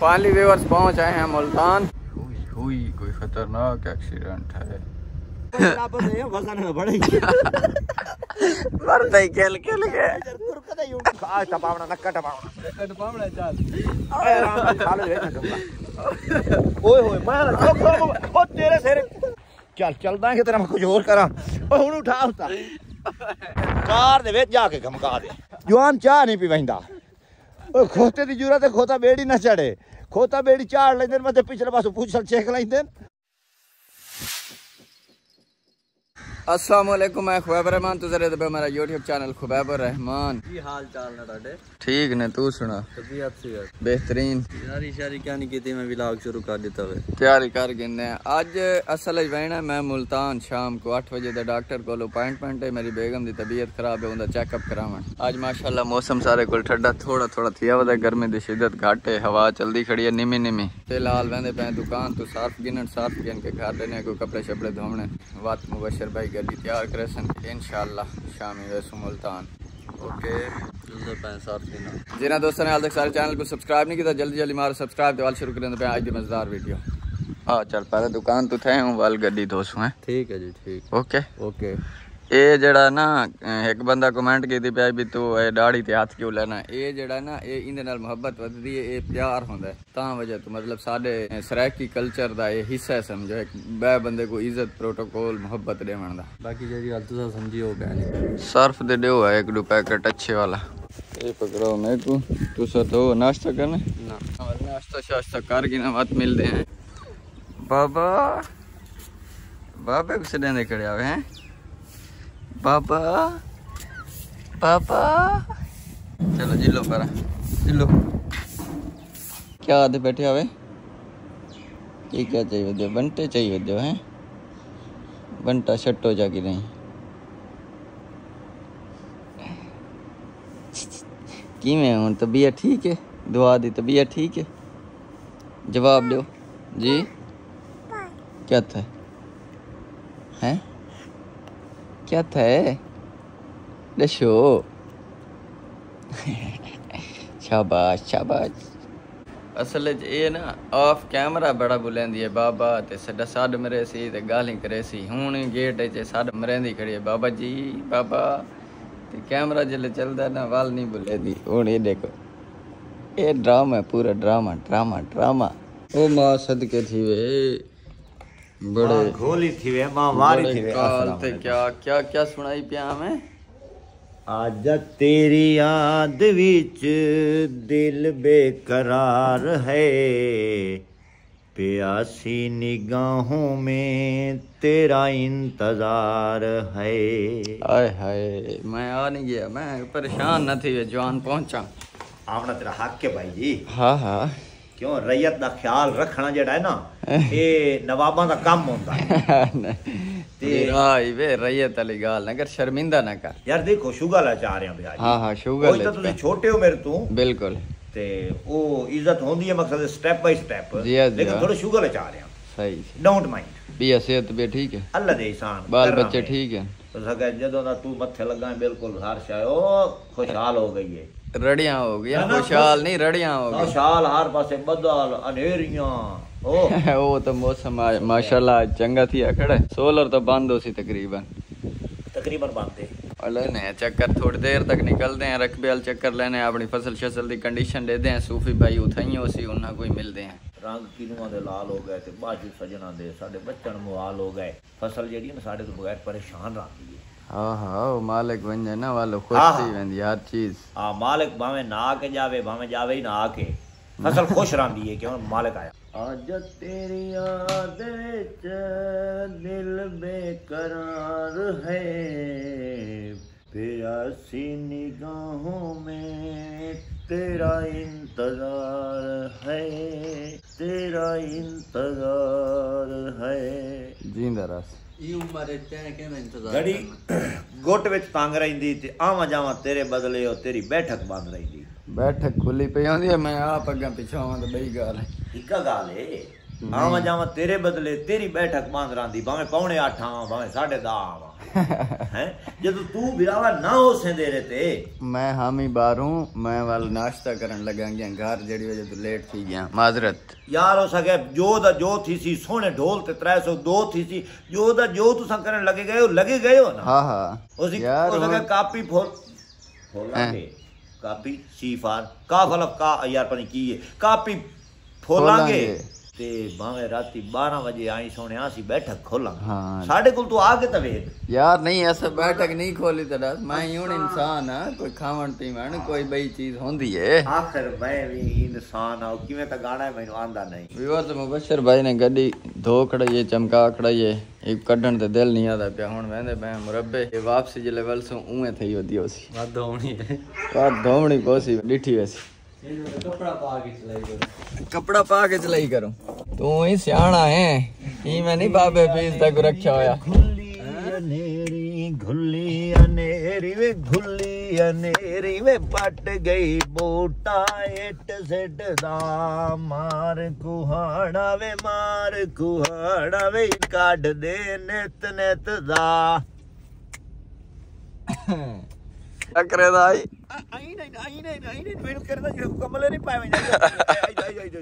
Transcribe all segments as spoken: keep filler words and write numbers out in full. Finally viewers पहुंच आए हैं मुल्तान। हुई हुई कोई खतरनाक एक्सीडेंट है। खेल खेल के चल चलदा कि तेरा मैं कुछ होर करा हुण उठा उठा कार दे विच जाके घमका दे जवान चाह नहीं पी वहिंदा खोते दी जूरा ते खोता बेड़ी ना चढ़े खोता बेड़ी चाड़ लेंदे मते पिछले पासों पूछल चेक लेंदे। अस्सलाम वालेकुम, मैं खुबैब रहमान, तू जरे दबे मेरा YouTube चैनल खुबैब रहमान। की हाल चाल ना टाडे? ठीक ने, तू सुना? तबीयत से यार बेहतरीन। यारी शारी क्या नहीं कीती, मैं व्लॉग शुरू कर देता वे। तैयारी कर गन्ने आज असल च वैणा मैं मुल्तान शाम को आठ बजे दे डॉक्टर कोल अपॉइंटमेंट है। मेरी बेगम दी तबीयत खराब है, उंदा चेकअप करावन। आज माशाल्लाह मौसम सारे कोल ठंडा थोड़ा थोड़ा थिया वदा, गर्मी दी शिद्दत घट है, हवा चलदी खड़ी है निमी निमी। फिलहाल वंदे पे दुकान तो साफ गिनन साफ गिन के घर देने को कपड़े शपड़े धोने वात मुबशर भाई गड्डी तैयार करे सन इंशाल्लाह शामी वैसु मुल्तान। ओके जिन्हें दोस्तों ने हाल तक सारे चैनल को सब्सक्राइब नहीं किया जल्दी जल्दी मारो सब्सक्राइब दे शुरू करें तो आज की मजेदार वीडियो। हाँ चल पहले दुकान तो थे हूँ वाल गड्डी दोस्तों हैं। ठीक है जी ठीक। ओके ओके ये जड़ा ना एक बंदा कमेंट की पाया भी तू तो दाढ़ी ते हाथ क्यों लेना, ये जड़ा ना ये इंदे नाल मुहब्बत वधदी है, ये प्यार होंदा है तां वजह तो मतलब साडे सराकी कल्चर दा ये हिस्सा है समझो, एक बे बंदे को इज्जत प्रोटोकॉल मुहब्बत देवण दा। बाकी जेडी गल तुसा समझियो गए सर्फ दे देओ है एक दो पैकेट अच्छे वाला ये पकड़ो मैं को तुसा तो नाश्ता करना ना और नाश्ता शाश्ता कर के ना बात मिल दे हैं। बाबा बाबा कुछ देने खड़े आवे हैं पापा पापा। चलो जी लो पर लो क्या आते बैठे आवे ये क्या चाहिए दे बंटे चाहिए दे हैं बंटा छट्टो जाके नहीं कि मैं हूँ तबीयत ठीक है दुआ दी तबीयत ठीक है जवाब दो जी क्या था हैं क्या था दशो शाबाश शाबाश। असल ये ना ऑफ कैमरा बड़ा बुलेंदी है बाबा ते सदा साड मरे सी ते गाली करे सी हूँ गेट च साड मरेंदी खड़ी है बाबा जी बाबा ते कैमरा जिले चलता ना वाल नहीं बुलेंदी हूँ। ये देखो ये ड्रामा है पूरा ड्रामा ड्रामा ड्रामा। ओ माँ सदके थी वे बड़े गोली थी वे मां वारी थी वे काल ते क्या क्या क्या सुनाई पिया मैं आज तेरी याद विच दिल बेकरार है प्यासी निगाहों में तेरा इंतजार है। आए हाय मैं आ नहीं गया मैं परेशान न थी वे जान पहुंचा आवना तेरा हक के भाई जी। हाँ हाँ क्यों रैयत का ख्याल रखना जड़ा है ना ये नवाबा का काम होता है रैयत वाली गाल ना कर शर्मिंदा ना कर यार देखो शुगर चाह रहे हैं। हाँ हाँ शुगर तो तुम छोटे हो मेरे तू बिल्कुल ते ओ इज्जत होंदी है मकसद स्टेप बाय स्टेप लेकिन थोड़ा शुगर चाह रहे हैं सही डोंट माइंड भी सेहत भी ठीक है अल्लाह दे एहसान बाल बच्चे ठीक है जदों दा तू मथे लगा बिल्कुल हर शायो खुशहाल हो गई है रड़ियां हो गई खुशहाल नहीं रड़ियां हो गई खुशहाल हर पासे बदल अनेरियां ओ ओ तो मौसम माशाल्लाह चंगा थी खड़ा सोलर तो बंद हो सी तकरीबन तकरीबन बंद है अलने चक्कर थोड़ी देर तक निकलते हैं रकबे वाल चक्कर लेने अपनी फसल शसल दी कंडीशन देते हैं सूफी भाई उठाई हो सी उन्ना कोई मिलते हैं रंग किनुआ दे लाल हो गए ते बाजू सजना दे साडे बच्चन मुहाल हो गए फसल जेडी ना साडे तो बगैर परेशान रहंदी है। हाँ हाँ मालिक बन ना वालो खुश थी वेंदी हर चीज। हां मालिक भावे ना आके जावे भावे जावे ही ना आके फसल खुश रहंदी है क्यों मालिक आया। आज तेरी याद विच दिल बेकरार है प्यासी निगाहों में तेरा इंतजार है तेरा इंतजार है जिंदा रस ये उम्र तय के ना इंतजार घड़ी गोट विच तांग रहिंदी ते आवा जावा तेरे बदले हो तेरी बैठक बांध रहिंदी बैठक खुली पई होंदी मैं आप अगा पिछावां तो बई गाल है इक्का गाल है आवा जावा तेरे बदले तेरी बैठक बांदरा दी भावे पौने आठ आवा भावे साढ़े दस आवा हैं जब तू बिरावा ना हो सेंदे रहते। मैं हामी बारू मैं वाल नाश्ता करन लगा गया घर जेडी वजह तो लेट थी गया माजरत यार हो सके जो दा जो थी सी सोने ढोल ते तीन सौ दो थी सी जो दा जो तुसा करन लगे गयो लगे गयो ना। हां हां उसी हो सके कापी फोल फोला के कापी सीफार का फलक का यार पनी की है कापी फोलांगे ते भावे राती बारह बजे आई सोने आसी बैठक खोला। हाँ। साढ़े को तो आगे तवेद यार नहीं ऐसा बैठक नहीं खोली तड़ा मैं यूं इंसान है कोई खावन पीवन कोई बई चीज होंदी है आखिर मैं भी इंसान हूं किवें ता गाना मैनू आंदा नहीं। व्यूअर्स मुबशर भाई ने गड्डी धो खड़ाई चमका खड़ाई एक कढन ते दिल नहीं आता पिया हुन वेंदे मैं मुरब्बे ए वापसी जे लेवल सो उए थई होदी होसी वाद धोवणी है वाद धोवणी कोसी डिठी वैसी कपड़ा पा के चलाई करो कपड़ा पा के चलाई करो तू ही सियाना है ही मैं नहीं बाबे पीस तक रखा होया घुली अनेरी वे घुली अनेरी वे पट गई बूटा एट सेट दा मार कुहाड़ा वे मार कुहाड़ा वे काट दे नेत नेत दा करे दाई आई नहीं आई नहीं आई नहीं मेन करदा जो कमले नहीं पावे आई आई जो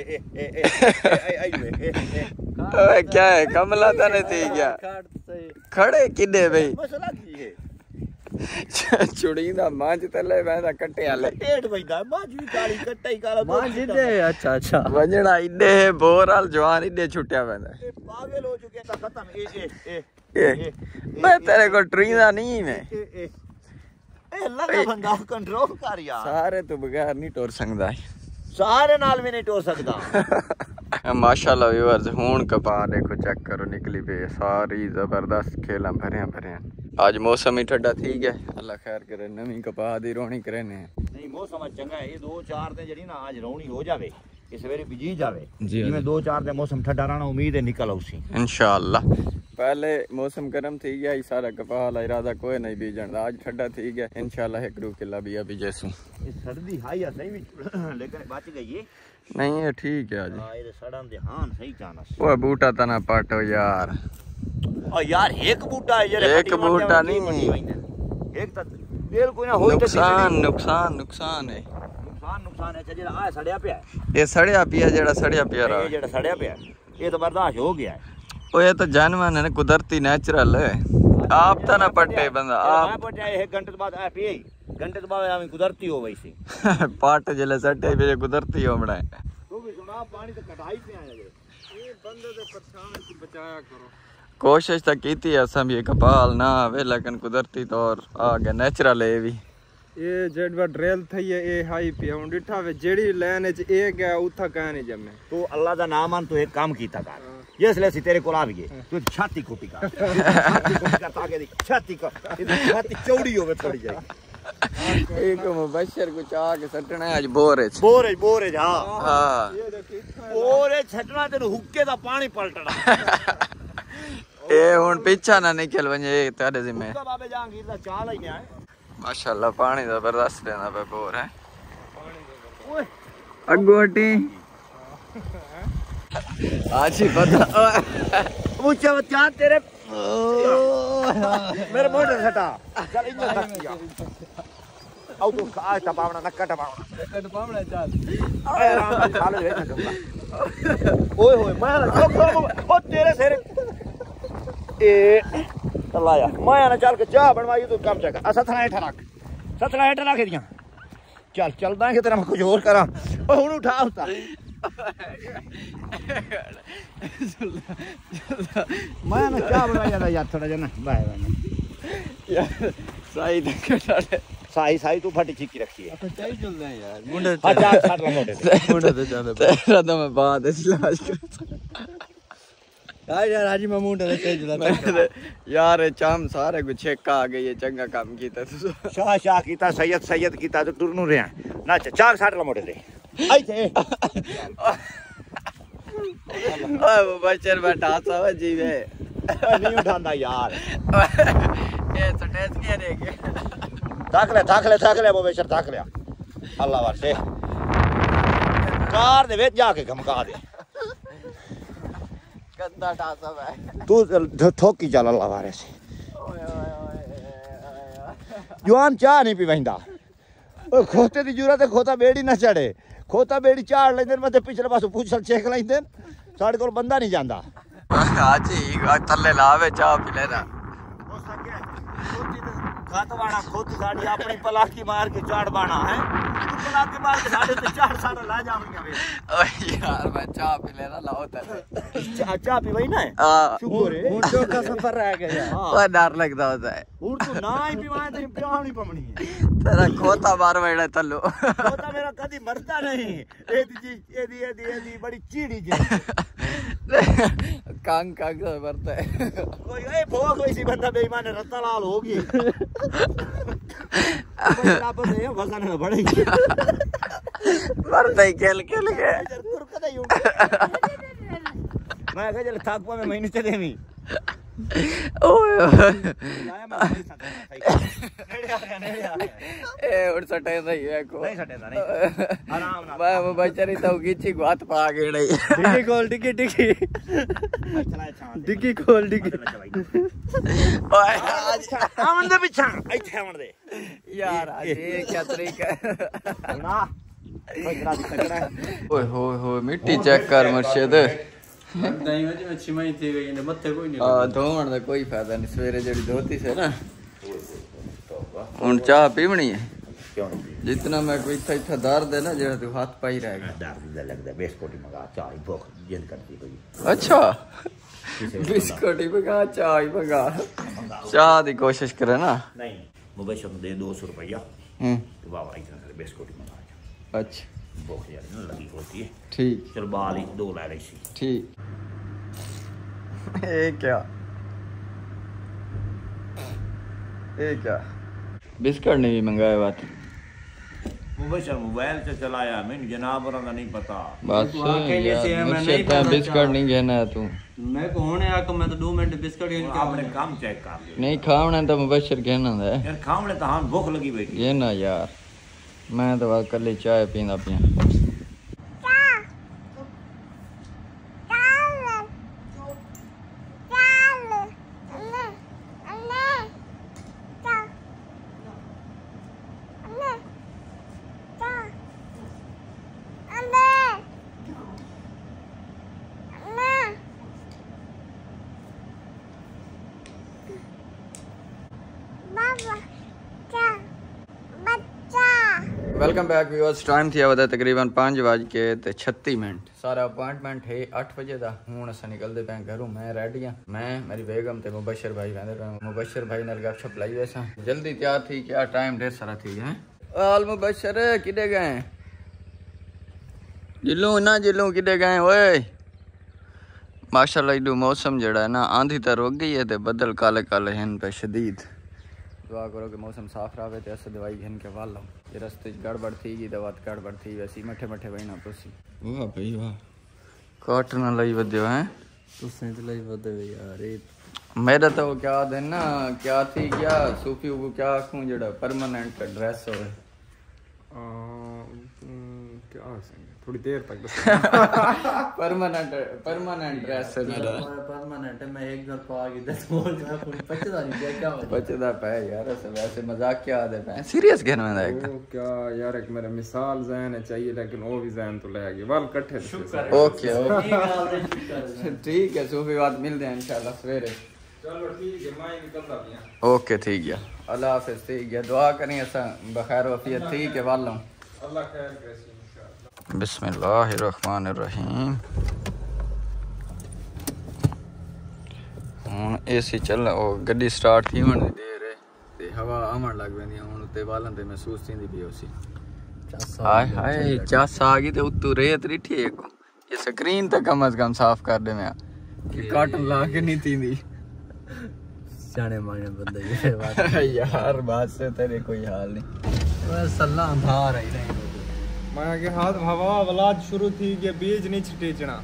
ए ए ए आई ओए क्या है कमला तने थी क्या खड़े किदे भाई मसला की है चुड़ी दा मांज तले वैदा कटे आले पेट वईदा मांज भी काली कटाई काला मांज दे अच्छा अच्छा वजणा इदे बोराल जवान इदे छुट्या वैदा पागल हो चुके ता खत्म ए ए ए मैं तेरे को ट्रीदा नहीं मैं ए लगा बंदा कंट्रोल कर यार सारे तो बगैर नहीं टोर सकदा सारे नाल भी नहीं टोर सकदा। माशाल्लाह व्यूअर्स हुन कपा देखो चेक करो निकली पे सारी जबरदस्त खेला भरे भरे आज मौसम ही ठंडा ठीक है अल्लाह खैर करे नवी कपा दी रोणी करे ने नहीं मौसम चंगा है ये दो चार दिन जड़ी ना आज रोणी हो जावे इस वेरी बिजी जावे इनमें दो चार दिन मौसम ठंडा रहना उम्मीद है निकल औसी इंशाल्लाह। पहले मौसम गर्म थी गया सारा कपाह ला इरादा कोई नहीं बीजन दा आज ठंडा थी गया इंशाल्लाह एक रू किला बिया बीजेसू ये सर्दी हाई नहीं भी लेकिन बच गई है नहीं है ठीक है आज हां ये सड़न दे हां सही चानस ओए बूटा तना पाटो यार ओ यार एक बूटा है यार एक बूटा नहीं एक त बेल कोई ना होई तो नुकसान नुकसान नुकसान है नुकसान नुकसान है जेड़ा आ सड़या पिया ये सड़या पिया जेड़ा सड़या पिया रहा ये जेड़ा सड़या पिया ये तो बर्दाश्त हो गया है ओ ये तो जानवर है कुदरती नेचुरल है आप तो ना पट्टे बंदा आप पट्टे एक घंटे बाद आ पी घंटे बाद आ कुदरती हो वैसे पाट जले सटे पे कुदरती हो बड़ा तू भी सुना पानी तो कटाई पे आने ये बंदे से परेशान से बचाया करो कोशिश तो की थी असम ये कपाल ना आवे लेकिन कुदरती तौर आ गया नेचुरल है भी ये जेडवा ड्रिल थई है ए हाई पे हुन डिठा वे जेडी लाइन च एक है उथा कहने जमे तू अल्लाह दा नाम मान तू एक काम कीता कर यसले सी तेरे को आ गए तू छाती को पिका छाती को पिका ताके दी छाती को इधर छाती चौड़ी होवे थोड़ी जाए एक मुबशर को चा के सटना आज बोरे बोरे बोरे जा हां बोरे छटना तेन हुक्के दा पानी पलटना ए हुन पीछा ना निकल वने ए तेरे जिम्मे बाबे जहांगीर दा चा लई ने माशाल्लाह पानी जबरदस्त लेना पे बोर है ओए अगो हटी आज ही पता पूछा बच्चा तेरे मेरे मोटर हटा चल इनमें धक दिया आओ तो आज टपावना नक्का टपावना टपावना चल अरे राम जी चालू है ना कब ओए होए मैं ओ तेरे तेरे ए अल्लाह यार मैं ना चल के जा बनवाई तू काम चेक सतना हेठ रख सतना हेठ रख दिया चल चलदा है कि तेरा मैं कुछ और करा ओ हुन उठा उठा मैं ना क्या बनाया था यार थोड़ा जना बाय बाय यार साई देखो सारे साई साई तू फटी चिकी रखी है अच्छा ही चल रहा है यार मुंडे अच्छा छाट ला मुंडे मुंडे तो जाने तेरा तो मैं बात इसलिए आज यार यार आज मैं मुंडे तो तेज चला यार चाम सारे कुछ चेक्का आ गई है चंगा काम कीता तू शाह शाह कीता सैयद सैयद कीता तो टुरनु रे ना चार छाट ला मुंडे ले आई थे ओ बच्चर बैठा सावा जीवे नहीं उठांदा यार ए सटेज के रे के ताकले ताकले ताकले वो बेशर ताकले अल्लाह वास्ते कार दे वेच जाके घमका दे गंदा टासब है। तू ठोक की चला लवारे से जुआन चाह नहीं पी वहींदा। खोते की जरूरत है, खोता बेड़ी ना चढ़े। खोता बेड़ी चाड़ लेंदे मते पिछले पासों पूछल छेक लेंदे, साडे कोल बंदा नहीं जांदा। हाजी थल्ले लावे चाह पी लेना। हो सके खोती तो खातवाड़ा खोती साडी अपनी पलाकी मार के चाड़ बाणा है। तू पलाकी मार के साडे ते चाड़ साडा ला जावणिया वे। ओए यार मैं चाह पी लेना लाओ तले। चाह पी वही ना शुक्र है। हुन तो का सफर रह गया। ओ डर लगदा होता है। हुन तो ना ही पीवाए ते प्यावणी पमणी है। तेरा खोता बार वेड़ा थल्लो। खोता मेरा कदी मरता नहीं। एदी जी एदी एदी एदी बड़ी चीड़ी जी। कांग कांग से मरता है कोई। ए भोवा कोई सी बंदा बेईमान रत्ता लाल होगी। वापस है वजन बढ़ेगी। मरता ही खेल खेल के जरूर कदा यूं। मैं कह जल थक पा में महीने से देमी। ओए लाया मैं नहीं सकता। नेड़े आ गया नेड़े आ गया। ए उड़ सटे नहीं है को नहीं सटेदा नहीं आराम ना। भाई वो बेचारी तो गिची घात पा गई। डिगी खोल डिगी डिगी चला छान डिगी खोल डिगी। ओए आवन दे पीछे इथे आवन दे यार। आज ये क्या तरीका है ना। कोई ग्राफ तकड़ा है। ओए होए होए मिट्टी चेक कर मुर्शिद। नहीं मैं अच्छी माई थी गई ने मथे कोई नहीं। हां धोवण दा कोई फायदा नहीं। सवेरे जड़ी धोती से ना हुन चाह पीवणी है। क्यों जितना मैं कोई इत्था इत्था दर्द है ना जेड़ा तू हाथ पाई रह गया दर्द लगदा। बिस्कुट मंगा चाह ही भूख जिंद करती कोई। अच्छा बिस्कुट ही मंगा चाह ही मंगा। चाह दी कोशिश करे ना नहीं। मुबशर दे दो सौ रुपया। हम तो बाबा इतना बिस्कुट मंगा। अच्छा बहुत यार ना लगी होती है ठीक। चल बाल ही दो ले ले सी ठीक। ये क्या ये क्या बिस्कुट नहीं मंगाया। बात मुबशर मोबाइल से चलाया मैंने जनाब और नहीं पता बस तो अकेले से है। मैं नहीं पता बिस्कुट नहीं कहना है तू। मैं को होने आ को मैं तो दो मिनट बिस्कुट ही क्या अपने काम चेक कर ले। नहीं खावना तो मुबशर कहना है यार। खावने तो हां भूख लगी बैठी ये ना यार। मैं तो बात कर ले चाय पीना पिया। Welcome back viewers. टाइम थी वह तकरीबन पाँच बज के ते छत्ती मिनट। सारा अपॉइंटमेंट है अठ बजे का। हूँ अस निकलते पे घरों। मैं रेडी हाँ। मैं मेरी बेगम ते मुबशर भाई कहते। मुबशर भाई ने गपशप लाई वैसा जल्दी तैयार थी क्या टाइम ढेर सारा थी है। आल मुबशर किडे गए जिलू ना जिलू किडे गए। ओए माशाल्लाह इलू मौसम जड़ा है ना आंधी तो रुक गई है तो बदल काले काले हैं पे शदीद। दुआ करो कि मौसम साफ रहे तो ऐसे दवाई घन के वाल लो। ये रस्ते गड़बड़ थी की दवा गड़बड़ थी वैसी मठे मठे वही ना पुसी। वाह भाई वाह काट ना लई वदो हैं तुसे तो लई वदो यार। मेरा तो क्या दिन ना क्या थी क्या सूफी को क्या आखूं जड़ा परमानेंट एड्रेस होवे। आ क्या संग थोड़ी देर तक परमानेंट परमानेंट एड्रेस है मेरा। परमानेंट है मैं एक घर पा गई दस बोल जा पचदा नहीं क्या पचदा पे यार। वैसे मजाक क्या आदे पे सीरियस कहना है एक तो क्या यार। एक मेरा मिसाल जहन है चाहिए लेकिन वो भी जहन तो ले आ गई वाल इकट्ठे। ओके ओके ठीक है सूफी बात मिलते हैं इंशाल्लाह सवेरे। चलो ठीक है मैं निकलता हूं। ओके ठीक है अल्लाह हाफिज़। ठीक है दुआ करें ऐसा बखैर वफियत ठीक है वालों अल्लाह खैर करे। बिस्मिल्लाहिर्रहमानिर्रहीम। हुण एसी चल गड्डी स्टार्ट थी होने देर है हवा आवन लग पैंदी। हुण उत्ते वालन ते महसूस थींदी पई उसी। हाय हाय चस आ गई ते उत्तू रेत रिठी एक। ये स्क्रीन तो कम अज कम साफ कर दे मैं कि काटन ला के नहीं थींदी। जाने माने बंदे यार बात से तेरे कोई हाल नहीं। बस सल्ला अंधार आई रही मैं के हाथ हवा वलाद शुरू थी के बीज नहीं छिटेचना।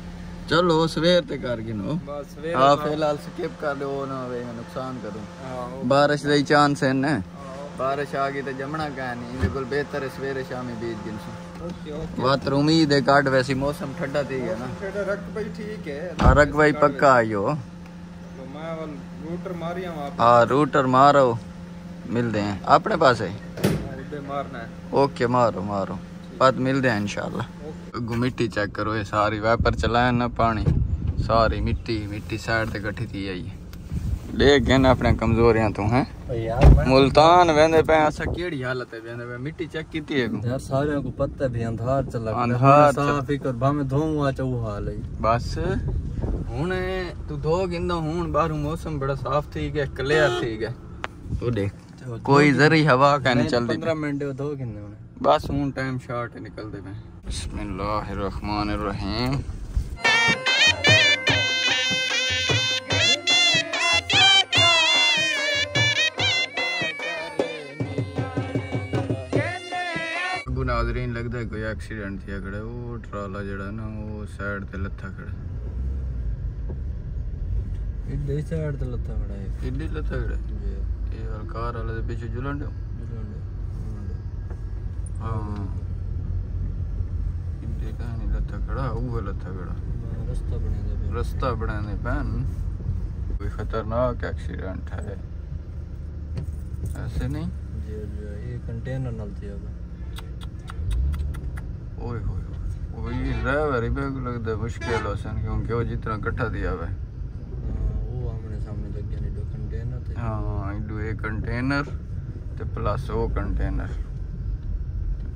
चलो सवेर ते कर गिनो बस सवेर। हां फिलहाल स्किप कर दो ना वे नुकसान करूं। हां बारिश दा चांस है ना। बारिश आ गई तो जमना का नहीं बिल्कुल बेहतर है। सवेरे शाम में बीज गिनसू। मात्र उम्मीद है काट वैसी मौसम ठंडा थी गया ना रख भाई ठीक है रख भाई पक्का आयो मैं रूटर मारिया हां रूटर मारो मिलते हैं अपने पास है मारना है ओके मारो मारो बाद मिलते हैं इंशाल्लाह। मिट्टी चेक करो ये सारी वाइपर चलाया ना पानी सारी मिट्टी मिट्टी साइड से कट्ठी थी आई लेकिन अपने कमजोरियां तो हैं मुल्तान वेंदे पे ऐसा केड़ी हालत है वेंदे पे मिट्टी चेक कीती है यार सारे को पता भी अंधार चला अंधार साफ ही कर बा में धोवा चो हाल है बस हुन तू धो गिंदा हुन बाहर मौसम बड़ा साफ थी गया क्लियर थी गया तो देख कोई जरी हवा कहने चल दी पंद्रह मिनट दो किन्ने बस हूं टाइम शॉर्ट निकल दे बिस्मिल्लाहिर्रहमानिर्रहीम। नाज़रीन लगता है कोई एक्सीडेंट थी खड़े वो ट्राला जड़ा ना वो साइड ते लत्था खड़ा इधर साइड ते लत्था खड़ा है इधर लत्था खड़ा ये और कार वाले के पीछे जुलन दो जुलन दो हां इन देखा नहीं लत्ता खड़ा वो लत्ता खड़ा रास्ता बनाने पे रास्ता बनाने पैन कोई खतरनाक एक्सीडेंट है ऐसे नहीं जी जी ये कंटेनर नलती है ओए होए वो ये ड्राइवर ही बेग लगता मुश्किल हो सन क्योंकि वो जितना इकट्ठा दिया हुआ है वो हमने सामने लग गया नहीं हाँ ये कंटेनर ते प्लस वो कंटेनर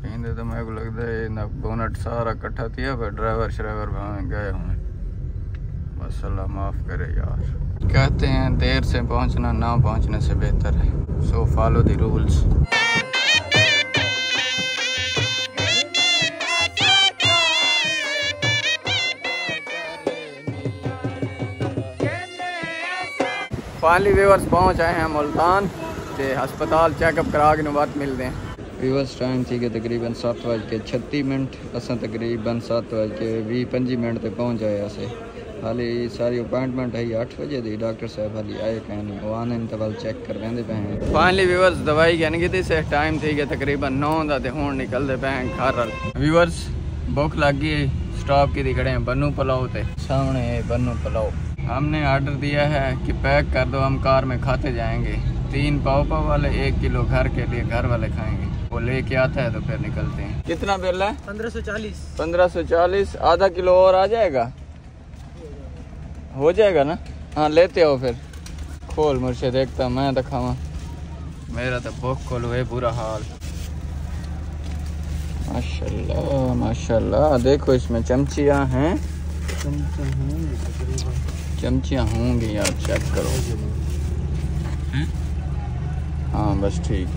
कहते तो मेरे को लगता है ना बोनट सारा इकट्ठा थी पर ड्राइवर श्राइवर भावें गए हुए बस अल्लाह माफ़ करे यार। कहते हैं देर से पहुंचना ना पहुंचने से बेहतर है so follow the rules. Finally viewers पहुंच आए हैं मुल्तान ते हस्पताल चेकअप करा के बाद मिलते हैं। व्यूवर्स टाइम थी कि तकरीबन सत्त बज के छत्ती मिनट अस तकरीबन सत्त बज के भी पंजी मिनट तक पहुंच आए असें हाली सारी अपॉइंटमेंट है अठ बजे दी डॉक्टर साहब हाली आए कहने वो आने इंतवाल चेक करवाते पे हैं। फाइनली व्यूवर्स दवाई कहने की थी से टाइम थी कि तकरीबन नौ का तो हूँ निकलते पे हैं घर। व्यूवर्स भुख लग गई स्टॉप की खड़े हैं बन्नू पुलाओ ते सामने है बन्नू पुलाओ हमने ऑर्डर दिया है कि पैक कर दो हम कार में खाते जाएंगे तीन पाव पाव वाले एक किलो घर के लिए घर वाले खाएंगे वो लेके आता है तो फिर निकलते हैं। कितना बिल है? पंद्रह सौ चालीस। पंद्रह सौ चालीस आधा किलो और आ जाएगा हो जाएगा ना हाँ लेते हो फिर खोल मुझसे देखता मैं तो खावा मेरा तो भूख खोल हुए बुरा हाल। माशाल्लाह माशाल्लाह देखो इसमें चमचियाँ हैं चमचियाँ होंगी यार चेक करो हाँ बस ठीक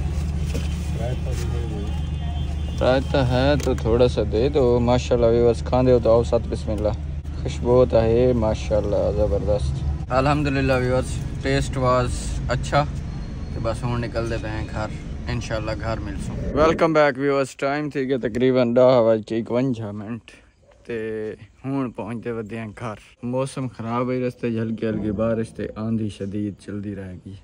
रायता है तो थोड़ा सा दे दो माशाल्लाह। व्यूअर्स खाने हो तो आओ साथ बिस्मिल्लाह खुशबू तो है माशाल्लाह ज़बरदस्त अल्हम्दुलिल्लाह। व्यूअर्स टेस्ट वाज अच्छा तो बस हूँ निकलते पे हैं घर इंशाल्लाह घर मिलसूँ। वेलकम बैक व्यूअर्स टाइम थी कि तकरीबन दस बज के इकवंजा मिनट ते हूँ पहुँचते वह घर मौसम खराब है रस्ते हल्की हल्की बारिश ते आंधी शदीद चलती रहेगी